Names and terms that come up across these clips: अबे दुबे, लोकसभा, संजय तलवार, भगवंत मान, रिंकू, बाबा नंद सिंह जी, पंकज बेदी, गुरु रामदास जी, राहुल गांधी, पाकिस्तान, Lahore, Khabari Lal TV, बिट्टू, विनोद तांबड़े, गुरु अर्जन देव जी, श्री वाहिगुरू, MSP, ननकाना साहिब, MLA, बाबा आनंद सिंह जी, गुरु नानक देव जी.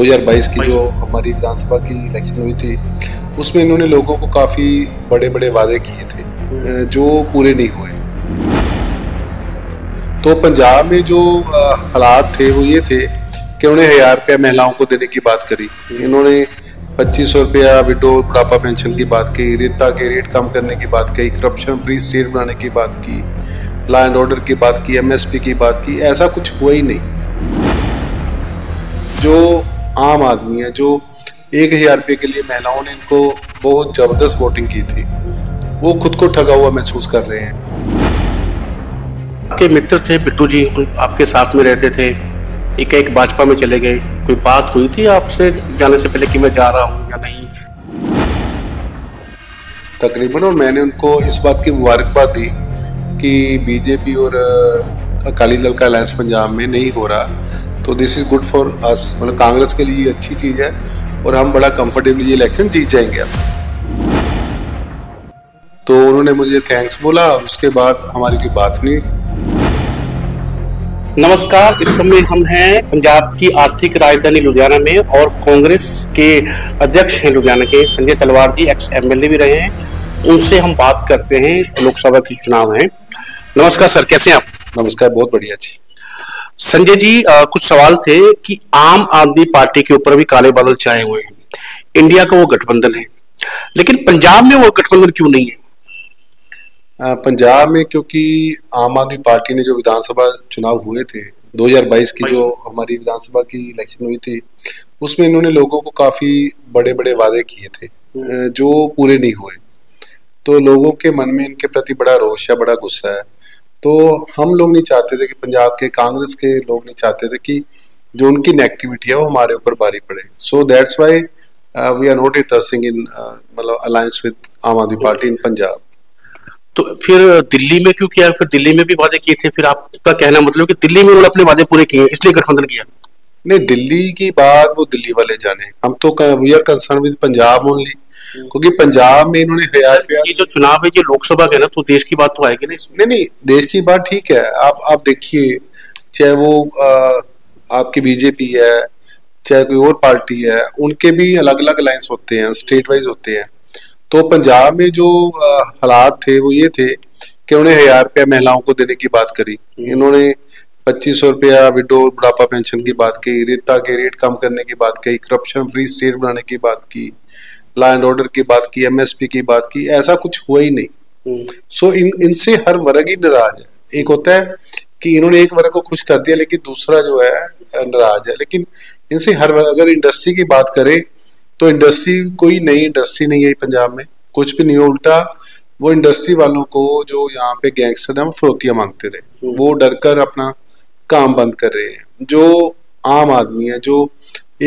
2022 की जो हमारी विधानसभा की इलेक्शन हुई थी उसमें इन्होंने लोगों को काफ़ी बड़े बड़े वादे किए थे जो पूरे नहीं हुए। तो पंजाब में जो हालात थे वो ये थे कि उन्हें 1000 रुपया महिलाओं को देने की बात करी, इन्होंने 2500 रुपया विडो बुढ़ापा पेंशन की बात की, रेता के रेट कम करने की बात कही, करप्शन फ्री स्टेट बनाने की बात की, लॉ एंड ऑर्डर की बात की, MSP की बात की, ऐसा कुछ हुआ ही नहीं। जो आम आदमी है, जो 1000 रुपये के लिए महिलाओं ने इनको बहुत ज़बरदस्त वोटिंग की थी, वो खुद को ठगा हुआ महसूस कर रहे हैं। आपके मित्र थे बिट्टू जी, आपके साथ में रहते थे, एक भाजपा में चले गए, कोई बात हुई थी आपसे जाने से पहले कि मैं जा रहा हूँ या नहीं? तकरीबन, और मैंने उनको इस बात की मुबारकबाद दी कि बीजेपी और अकाली दल का अलायंस पंजाब में नहीं हो रहा, तो this is good for us, मतलब कांग्रेस के लिए अच्छी चीज़ है और हम बड़ा कंफर्टेबली ये इलेक्शन जीत जाएंगे। अब तो उन्होंने मुझे थैंक्स बोला और उसके बाद हमारी कोई बात नहीं। नमस्कार, इस समय हम हैं पंजाब की आर्थिक राजधानी लुधियाना में और कांग्रेस के अध्यक्ष हैं लुधियाना के संजय तलवार जी, ex-MLA भी रहे हैं, उनसे हम बात करते हैं। लोकसभा के चुनाव हैं। नमस्कार सर, कैसे हैं आप? नमस्कार, बहुत बढ़िया जी। संजय जी, कुछ सवाल थे कि आम आदमी पार्टी के ऊपर भी काले बादल छाए हुए हैं, इंडिया का वो गठबंधन है, लेकिन पंजाब में वो गठबंधन क्यों नहीं है? पंजाब में क्योंकि आम आदमी पार्टी ने जो विधानसभा चुनाव हुए थे 2022 की जो हमारी विधानसभा की इलेक्शन हुई थी उसमें इन्होंने लोगों को काफ़ी बड़े बड़े वादे किए थे जो पूरे नहीं हुए, तो लोगों के मन में इनके प्रति बड़ा रोष है, बड़ा गुस्सा है। तो हम लोग नहीं चाहते थे कि पंजाब के कांग्रेस के लोग नहीं चाहते थे कि जो उनकी नेगेटिविटी है वो हमारे ऊपर भारी पड़े। So that's why we are not interesting in मतलब अलायंस विद आम आदमी पार्टी इन पंजाब। तो फिर दिल्ली में क्यों किया? फिर दिल्ली में भी वादे किए थे, फिर आपका कहना मतलब कि दिल्ली में उन्होंने अपने वादे पूरे किए इसलिए गठबंधन किया? नहीं, दिल्ली की बात वो दिल्ली वाले जाने, हम तो we are concern with Punjab only, क्योंकि पंजाब में इन्होंने 1000 रुपया। ये जो चुनाव है ये लोकसभा का है ना, तो देश की बात तो आएगी ना इसमें। नहीं, देश की बात ठीक है, आप देखिए, चाहे वो आपकी बीजेपी है चाहे कोई और पार्टी है, उनके भी अलग अलग अलायंस होते हैं, स्टेट वाइज होते हैं। तो पंजाब में जो हालात थे वो ये थे कि उन्हें 1000 रुपया महिलाओं को देने की बात करी, इन्होंने 2500 रुपया विडो बुढ़ापा पेंशन की बात की, रेता के रेट कम करने की बात कही, करप्शन फ्री स्टेट बनाने की बात की, लॉ एंड ऑर्डर की बात की, MSP की बात की, ऐसा कुछ हुआ ही नहीं। सो इनसे हर वर्ग ही नाराज है। एक होता है कि इन्होंने एक वर्ग को खुश कर दिया लेकिन दूसरा जो है नाराज है, लेकिन इनसे हर वर्ग। अगर इंडस्ट्री की बात करें तो इंडस्ट्री, कोई नई इंडस्ट्री नहीं है पंजाब में, कुछ भी नहीं हो, उल्टा वो इंडस्ट्री वालों को जो यहाँ पे गैंगस्टर हैं वो फरोतियाँ मांगते रहे, वो डर कर अपना काम बंद कर रहे हैं। जो आम आदमी है, जो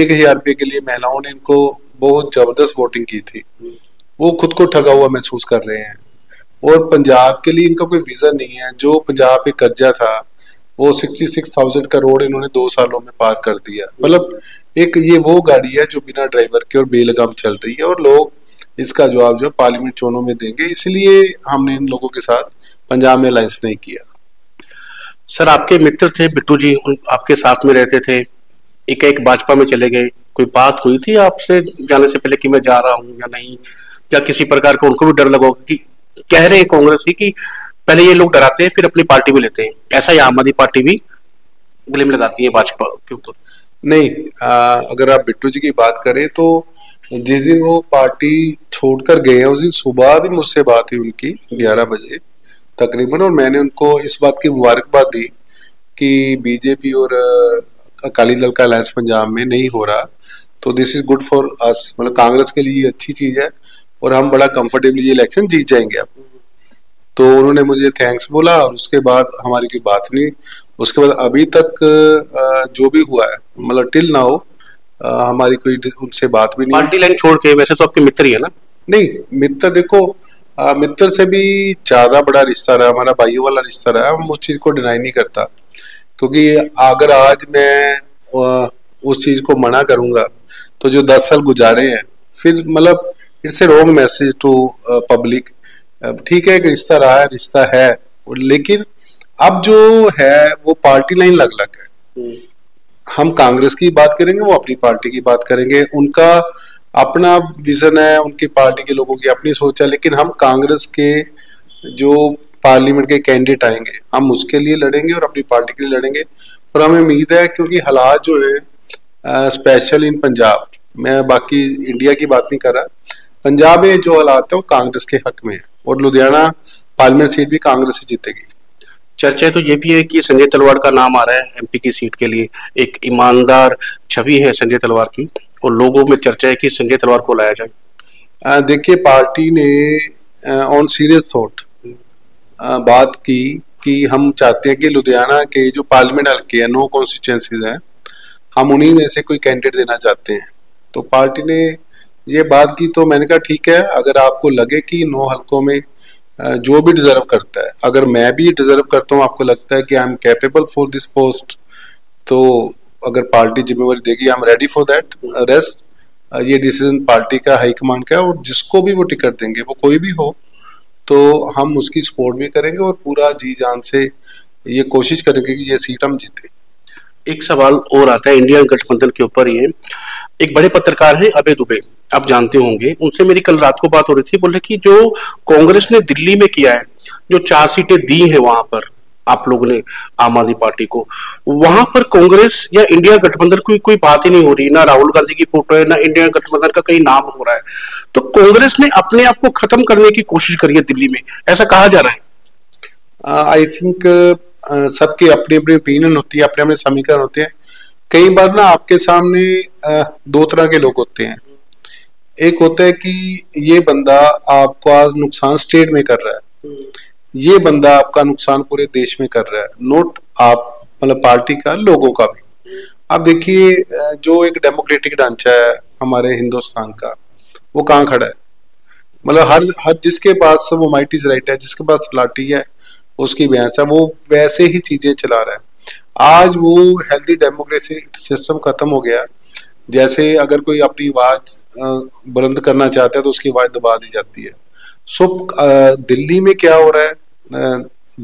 1000 रुपये के लिए महिलाओं ने इनको बहुत ज़बरदस्त वोटिंग की थी, वो खुद को ठगा हुआ महसूस कर रहे हैं और पंजाब के लिए इनका कोई विज़न नहीं है। जो पंजाब पे कर्जा था वो 66,000 करोड़ इन्होंने 2 सालों में पार कर दिया, मतलब एक ये वो गाड़ी है जो बिना ड्राइवर के और बेलगाम चल रही है और लोग इसका जवाब जो है पार्लियामेंट चुनाव में देंगे, इसलिए हमने इन लोगों के साथ पंजाब में अलायंस नहीं किया। सर, आपके मित्र थे बिट्टू जी, आपके साथ में रहते थे, एक भाजपा में चले गए, कोई बात हुई थी आपसे जाने से पहले कि मैं जा रहा हूँ या नहीं, या किसी प्रकार का उनको भी डर लगा कि कह रहे हैं कांग्रेस ही कि पहले ये लोग डराते हैं फिर अपनी पार्टी में लेते हैं, ऐसा ही आम आदमी पार्टी भी ब्लेम लगाती है भाजपा के ऊपर? नहीं, अगर आप बिट्टू जी की बात करें तो जिस दिन वो पार्टी छोड़कर गए हैं उस दिन सुबह भी मुझसे बात हुई उनकी 11 बजे तकरीबन, और मैंने उनको इस बात की मुबारकबाद दी कि बीजेपी और अकाली दल का अलायंस पंजाब में नहीं हो रहा, तो this is good for us, मतलब कांग्रेस के लिए अच्छी चीज़ है और हम बड़ा कंफर्टेबली ये इलेक्शन जीत जाएंगे। अब तो उन्होंने मुझे थैंक्स बोला और उसके बाद हमारी कोई बात नहीं। उसके बाद अभी तक जो भी हुआ है, मतलब टिल नाउ हमारी कोई उनसे बात भी नहीं। पार्टी लाइन छोड़ के, वैसे तो आपके मित्र ही है ना? नहीं, मित्र देखो, मित्र से भी ज़्यादा बड़ा रिश्ता रहा हमारा, भाइयों वाला रिश्ता रहा, हम उस चीज़ को डिनाई नहीं करता, क्योंकि अगर आज मैं उस चीज़ को मना करूँगा तो जो 10 साल गुजारे हैं फिर, मतलब it's a wrong message to public. ठीक है, एक रिश्ता रहा है, रिश्ता है, लेकिन अब जो है वो पार्टी लाइन अलग अलग है। हम कांग्रेस की बात करेंगे, वो अपनी पार्टी की बात करेंगे। उनका अपना विजन है, उनकी पार्टी के लोगों की अपनी सोच है, लेकिन हम कांग्रेस के जो पार्लियामेंट के कैंडिडेट आएंगे हम उसके लिए लड़ेंगे और अपनी पार्टी के लिए लड़ेंगे। और हमें उम्मीद है क्योंकि हालात जो है स्पेशल इन पंजाब, मैं बाकी इंडिया की बात नहीं कर रहा, पंजाब में जो हालात है वो कांग्रेस के हक में है और लुधियाना पार्लियामेंट सीट भी कांग्रेस से जीतेगी। चर्चा तो ये भी है कि संजय तलवार का नाम आ रहा है एमपी की सीट के लिए, एक ईमानदार छवि है संजय तलवार की और लोगों में चर्चा है कि संजय तलवार को लाया जाए। देखिए पार्टी ने ऑन सीरियस थॉट बात की कि हम चाहते हैं कि लुधियाना के जो पार्लियामेंट हल्के हैं, 9 कॉन्स्टिट्यूंसीज हैं, हम उन्हीं में से कोई कैंडिडेट देना चाहते हैं। तो पार्टी ने ये बात की तो मैंने कहा ठीक है, अगर आपको लगे कि 9 हल्कों में जो भी डिजर्व करता है, अगर मैं भी डिजर्व करता हूँ, आपको लगता है कि I am capable for this post, तो अगर पार्टी जिम्मेवारी देगी I am ready for that. Rest ये डिसीजन पार्टी का, हाई कमांड का है और जिसको भी वो टिकट देंगे, वो कोई भी हो, तो हम उसकी सपोर्ट भी करेंगे और पूरा जी जान से ये कोशिश करेंगे कि ये सीट हम जीते। एक सवाल और आता है इंडिया गठबंधन के ऊपर ही है। एक बड़े पत्रकार हैं अबे दुबे, आप जानते होंगे, उनसे मेरी कल रात को बात हो रही थी। बोले कि जो कांग्रेस ने दिल्ली में किया है, जो 4 सीटें दी हैं वहां पर आप लोगों ने आम आदमी पार्टी को, वहां पर कांग्रेस या इंडिया गठबंधन की कोई बात ही नहीं हो रही, ना राहुल गांधी की फोटो है, ना इंडिया गठबंधन का कहीं नाम हो रहा है। तो कांग्रेस ने अपने आप को खत्म करने की कोशिश करी है दिल्ली में, ऐसा कहा जा रहा है। आई थिंक सबके अपनी अपनी ओपिनियन होती है, अपने अपने समीकरण होते हैं। कई बार ना आपके सामने 2 तरह के लोग होते हैं। एक होता है कि ये बंदा आपको आज नुकसान स्टेट में कर रहा है, ये बंदा आपका नुकसान पूरे देश में कर रहा है, नोट आप मतलब पार्टी का, लोगों का भी। आप देखिए जो एक डेमोक्रेटिक ढांचा है हमारे हिंदुस्तान का, वो कहाँ खड़ा है। मतलब हर जिसके पास वो माइट इज राइट है, जिसके पास लाठी है उसकी बहस है, वो वैसे ही चीजें चला रहा है। आज वो हेल्दी डेमोक्रेसी सिस्टम खत्म हो गया, जैसे अगर कोई अपनी आवाज बुलंद करना चाहता है तो उसकी आवाज दबा दी जाती है। सो दिल्ली में क्या हो रहा है,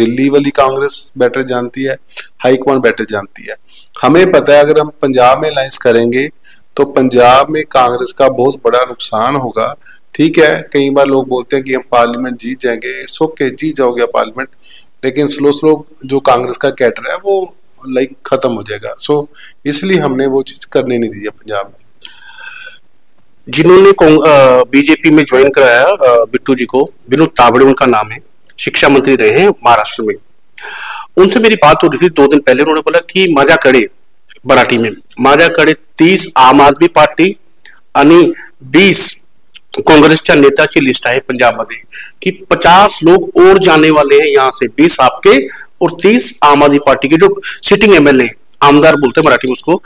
दिल्ली वाली कांग्रेस बेटर जानती है, हाईकमांड बेटर जानती है। हमें पता है अगर हम पंजाब में अलायंस करेंगे तो पंजाब में कांग्रेस का बहुत बड़ा नुकसान होगा। ठीक है, कई बार लोग बोलते हैं कि हम पार्लियामेंट जीत जाएंगे, इट्स ओके, जीत जाओगे पार्लियामेंट, लेकिन स्लो जो कांग्रेस का कैटर है वो लाइक खत्म हो जाएगा। सो इसलिए हमने वो चीज करने नहीं दी है पंजाब में। जिन्होंने बीजेपी में ज्वाइन कराया बिट्टू जी को, विनोद तांबड़े उनका नाम है, शिक्षा मंत्री रहे हैं महाराष्ट्र में। उनसे मेरी बात हो रही थी 2 दिन पहले, उन्होंने बोला कि माझ्याकडे मराठी में माझ्याकडे 30 आम आदमी पार्टी आणि 20 काँग्रेसच्या नेत्याची लिस्ट आहे पंजाबमध्ये, की 50 लोग और जाने वाले हैं यहाँ से, 20 आपके और 30 आम आदमी पार्टी के जो सिटिंग MLA आमदार बोलते हैं मराठी में उसको।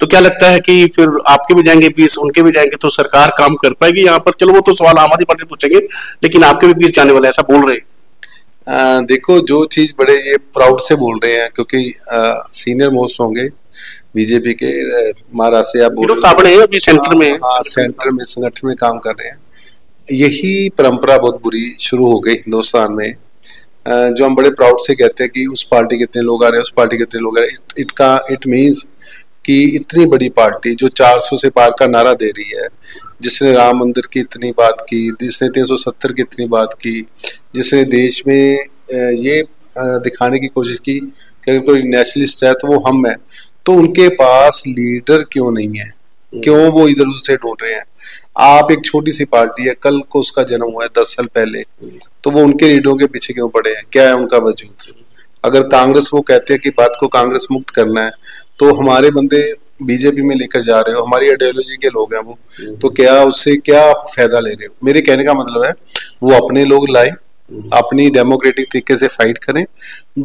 तो क्या लगता है कि फिर आपके भी जाएंगे 20, उनके भी जाएंगे, तो सरकार काम कर पाएगी यहाँ पर? चलो वो तो सवाल आम आदमी पार्टी पूछेंगे, लेकिन आपके भी 20 जाने वाले ऐसा बोल रहे हैं। देखो जो चीज बड़े ये प्राउड से बोल रहे हैं क्योंकि सीनियर मोस्ट होंगे बीजेपी के, महाराष्ट्र से आप बोल रहे हैं, सेंटर में, सेंटर में संगठन में काम कर रहे हैं। यही परंपरा बहुत बुरी शुरू हो गई हिंदुस्तान में, जो हम बड़े प्राउड से कहते हैं कि उस पार्टी के इतने लोग आ रहे हैं, उस पार्टी के इतने लोग आ रहे हैं। इट मीन्स कि इतनी बड़ी पार्टी जो 400 से पार का नारा दे रही है, जिसने राम मंदिर की इतनी बात की, जिसने 370 की इतनी बात की, जिसने देश में ये दिखाने की कोशिश की कि कोई नेशनलिस्ट है तो वो हम है, तो उनके पास लीडर क्यों नहीं है? क्यों वो इधर उधर से ढूंढ रहे हैं? आप एक छोटी सी पार्टी है, कल को उसका जन्म हुआ है, 10 साल पहले, तो वो उनके लीडरों के पीछे क्यों पड़े हैं? क्या है उनका वजूद? अगर कांग्रेस वो कहते हैं कि बात को कांग्रेस मुक्त करना है, तो हमारे बंदे बीजेपी में लेकर जा रहे हो, हमारी आइडियोलॉजी के लोग हैं वो, तो क्या उससे क्या फायदा ले रहे हो? मेरे कहने का मतलब है वो अपने लोग लाए, अपनी डेमोक्रेटिक तरीके से फाइट करें,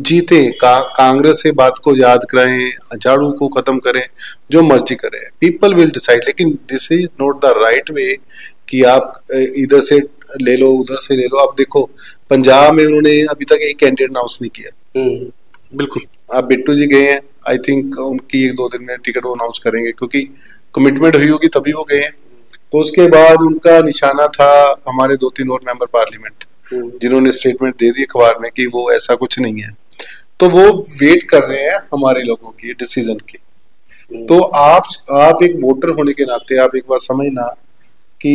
जीते, कांग्रेस से बात को याद कराएं, झाड़ू को खत्म करें, जो मर्जी करें, पीपल विल डिसाइड। लेकिन this is not the right way कि आप इधर से ले लो उधर से ले लो। आप देखो पंजाब में उन्होंने अभी तक एक कैंडिडेट अनाउंस नहीं किया। बिल्कुल, आप बिट्टू जी गए हैं, आई थिंक उनकी 1-2 दिन में टिकट वो अनाउंस करेंगे क्योंकि कमिटमेंट हुई होगी तभी वो गए हैं। तो उसके बाद उनका निशाना था हमारे 2-3 और मेंबर पार्लियामेंट, जिन्होंने स्टेटमेंट दे दी अखबार में कि वो ऐसा कुछ नहीं है। तो वो वेट कर रहे हैं हमारे लोगों की डिसीजन की। तो आप एक वोटर होने के नाते आप एक बार समझना कि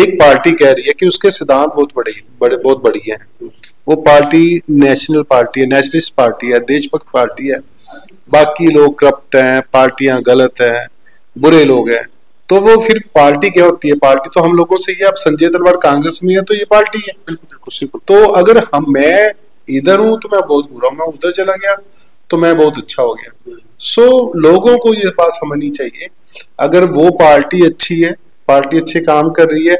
एक पार्टी कह रही है कि उसके सिद्धांत बहुत बढ़िया हैं, वो पार्टी नेशनल पार्टी है, नेशनलिस्ट पार्टी है, देशभक्त पार्टी है, बाकी लोग करप्ट हैं, पार्टियां गलत हैं, बुरे लोग हैं, तो वो फिर पार्टी क्या होती है? पार्टी तो हम लोगों से ही है। अब संजय तलवार कांग्रेस में है तो ये पार्टी है, बिल्कुल। तो अगर मैं इधर हूँ तो मैं बहुत बुरा हूँ, मैं उधर चला गया तो मैं बहुत अच्छा हो गया। सो लोगों को ये बात समझनी चाहिए, अगर वो पार्टी अच्छी है, पार्टी अच्छे काम कर रही है,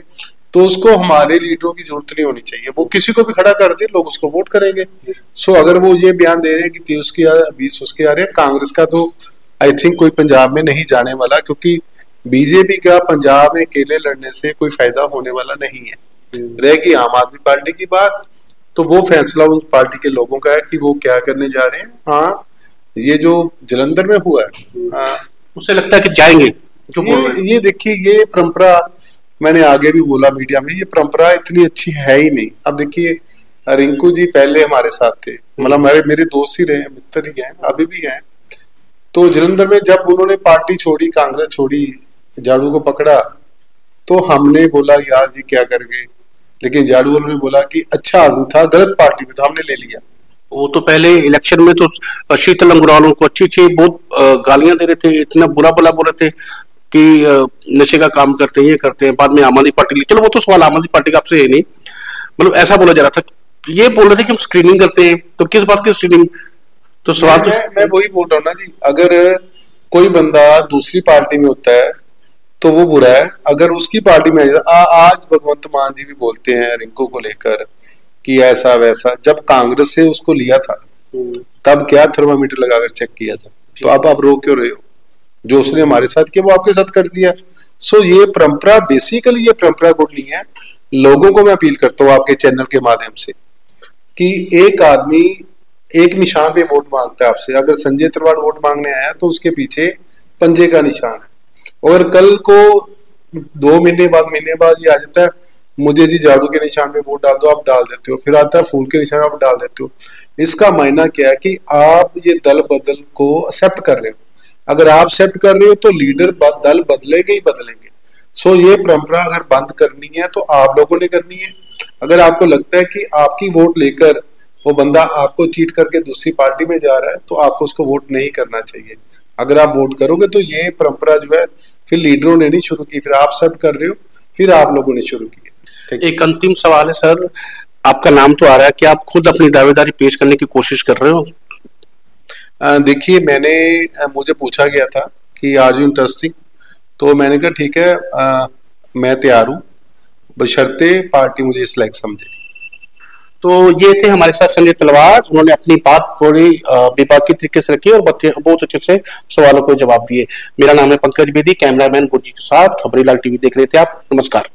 तो उसको हमारे लीडरों की जरूरत नहीं होनी चाहिए। वो किसी को भी खड़ा कर दे, लोग उसको वोट करेंगे। सो अगर वो ये बयान दे रहे हैं कि 23 उसके आ रहे हैं, कांग्रेस का तो आई थिंक कोई पंजाब में नहीं जाने वाला, क्योंकि बीजेपी का पंजाब में अकेले लड़ने से कोई फायदा होने वाला नहीं है। रहेगी आम आदमी पार्टी की बात, तो वो फैसला उस पार्टी के लोगों का है कि वो क्या करने जा रहे हैं। हाँ, ये जो जलंधर में हुआ है, हाँ, उससे लगता है कि जाएंगे। ये देखिए, ये परंपरा, मैंने आगे भी बोला मीडिया में, ये परंपरा इतनी अच्छी है ही नहीं। अब देखिए, रिंकू जी पहले हमारे साथ थे, मतलब मेरे दोस्त ही रहे हैं, मित्र ही हैं, अभी भी हैं। तो जलंधर में जब उन्होंने पार्टी छोड़ी, कांग्रेस छोड़ी, झाड़ू को पकड़ा, तो हमने बोला यार ये क्या कर गए, लेकिन झाड़ू वालों ने बोला कि अच्छा आदमी था, गलत पार्टी में था, हमने ले लिया। वो तो पहले इलेक्शन में तो शीतलम गुरालों को अच्छी बहुत गालियां दे रहे थे, इतना बुरा भला बोल रहे थे कि नशे का काम करते हैं, ये करते हैं, बाद में आम आदमी पार्टी। चलो वो तो सवाल आम आदमी पार्टी का आपसे है नहीं, मतलब ऐसा बोला जा रहा था, ये बोल रहे थे कि हम स्क्रीनिंग करते हैं, तो किस बात की स्क्रीनिंग? तो सवाल मैं वही बोल रहा हूँ ना जी, अगर कोई बंदा दूसरी पार्टी में होता है तो वो बुरा है, अगर उसकी पार्टी में आज भगवंत मान जी भी बोलते हैं रिंकू को लेकर कि ऐसा वैसा, जब कांग्रेस से उसको लिया था तब क्या थर्मामीटर लगाकर चेक किया था, तो अब आप रो क्यों रहे हो? जो उसने हमारे साथ किया वो आपके साथ कर दिया। सो ये परंपरा, बेसिकली ये परंपरा गुड नहीं है। लोगों को मैं अपील करता हूँ आपके चैनल के माध्यम से कि एक आदमी एक निशान पे वोट मांगता है आपसे, अगर संजय तलवार वोट मांगने आया तो उसके पीछे पंजे का निशान है, और कल को 2 महीने बाद ये आ जाता है मुझे जी झाड़ू के निशान पे वोट डाल दो, आप डाल देते हो, फिर आता है फूल के निशान, आप डाल देते हो। इसका मायना क्या है कि आप ये दल बदल को एक्सेप्ट कर रहे हो। अगर आप एक्सेप्ट कर रहे हो तो लीडर दल बदलेंगे ही बदलेंगे। सो ये परंपरा अगर बंद करनी है तो आप लोगों ने करनी है। अगर आपको लगता है कि आपकी वोट लेकर वो बंदा आपको चीट करके दूसरी पार्टी में जा रहा है तो आपको उसको वोट नहीं करना चाहिए। अगर आप वोट करोगे तो ये परंपरा जो है फिर लीडरों ने नहीं शुरू की, फिर आप सब कर रहे हो, फिर आप लोगों ने शुरू किया। एक अंतिम सवाल है सर, आपका नाम तो आ रहा है कि आप खुद अपनी दावेदारी पेश करने की कोशिश कर रहे हो? देखिए, मुझे पूछा गया था कि आर यू इंटरेस्टिंग, तो मैंने कहा ठीक है, मैं तैयार हूँ, बशर्ते पार्टी मुझे इस लायक समझे। तो ये थे हमारे साथ संजय तलवार, उन्होंने अपनी बात पूरी बेबाकी तरीके से रखी और बहुत अच्छे से सवालों को जवाब दिए। मेरा नाम है पंकज बेदी, कैमरामैन गुरजी के साथ खबरी लाल टीवी देख रहे थे आप। नमस्कार।